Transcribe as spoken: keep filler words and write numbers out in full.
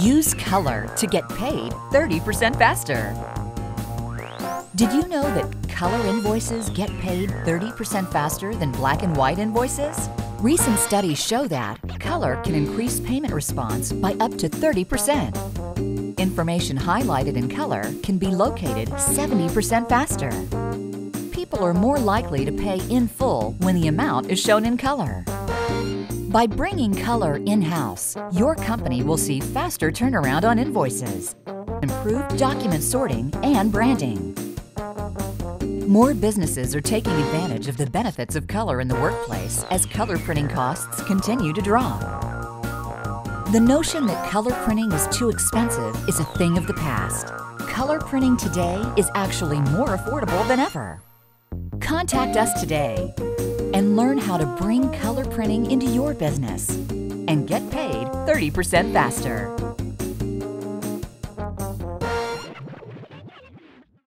Use color to get paid thirty percent faster. Did you know that color invoices get paid thirty percent faster than black and white invoices? Recent studies show that color can increase payment response by up to thirty percent. Information highlighted in color can be located seventy percent faster. People are more likely to pay in full when the amount is shown in color. By bringing color in-house, your company will see faster turnaround on invoices, improved document sorting and branding. More businesses are taking advantage of the benefits of color in the workplace as color printing costs continue to drop. The notion that color printing is too expensive is a thing of the past. Color printing today is actually more affordable than ever. Contact us today and learn how to bring color printing into your business and get paid thirty percent faster.